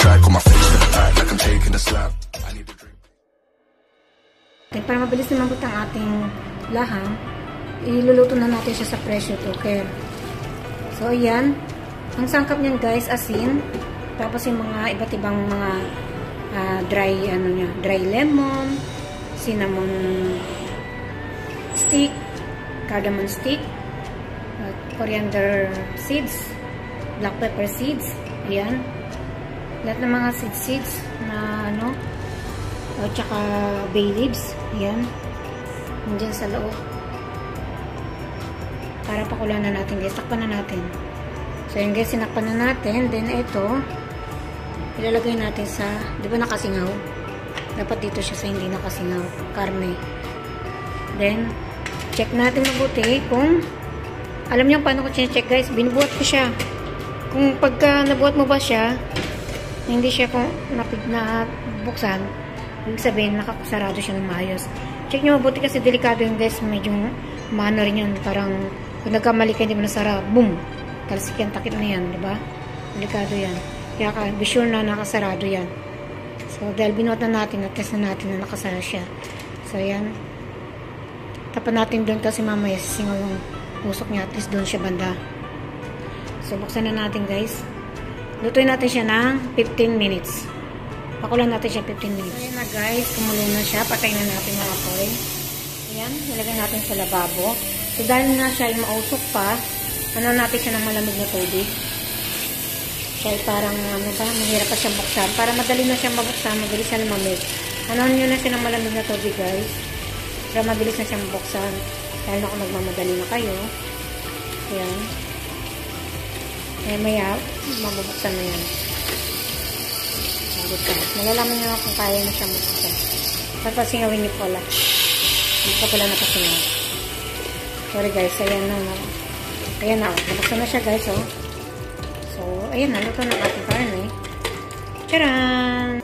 track on my face to the back like I'm taking a slap. I need to drink. Okay, para mabilis naman ang ating laham, iluluto na natin siya sa pressure cooker. So ayan, ang sangkap niyan guys, asin, tapos yung mga iba't ibang mga dry lemon, cinnamon stick, cardamom stick, coriander seeds, black pepper seeds, ayan. Lahat ng mga seeds na ano, at saka bay leaves, ayan, nandiyan sa loob. Para pakulan na natin guys, takpan na natin. So yun guys, sinakpan na natin, then ito ilalagay natin sa, di ba nakasingaw? Dapat dito siya sa hindi nakasingaw, karne. Then check natin mabuti kung, alam niyo paano ko check guys, binubuhat ko siya. Kung pagka nabuhat mo ba siya, hindi siya kung nabuksan, ibig sabihin, nakasarado siya ng maayos. Check nyo mabuti kasi delikado yung guys. Medyo maano rin yun. Parang, kung nagkamali ka, hindi mo nasara, boom! Talsik yan, takip na yan, diba? Delikado yan. Kaya ka, be sure na nakasarado yan. So, dahil binuot na natin, na-test na natin na nakasara siya. So, yan. Tapan natin doon kasi mamaya sisingaw yung usok niya. At least doon siya banda. So, buksan na natin guys. Lutuin natin siya ng 15 minutes. Pakulan natin siya 15 minutes. Ayan na guys, kumulo na siya. Patayin na natin mga apoy. Ayan, nilagay natin sa lababo. So dahil na siya ay mausok pa, ano natin siya ng malamig na tubig. Siya ay parang, ano ba, mahirap pa siyang buksan. Para madali na siyang mabuksan, mabilis siya na mamig. Ano nyo na siya ng malamig na tubig guys. Para mabilis na siyang buksan. Dahil na kung magmamadali na kayo. Ayan. Ay maya, mabubuksan na yan. Malalaman nyo kung kaya na siya mabuksan. Tapos singawin nyo pala. Hindi pa pala nakasingaw. Sorry guys, ayan na. Ayan na, oh. Nabuksan na siya guys, oh. So, ayan na. Luto na ating karne. Tcharam!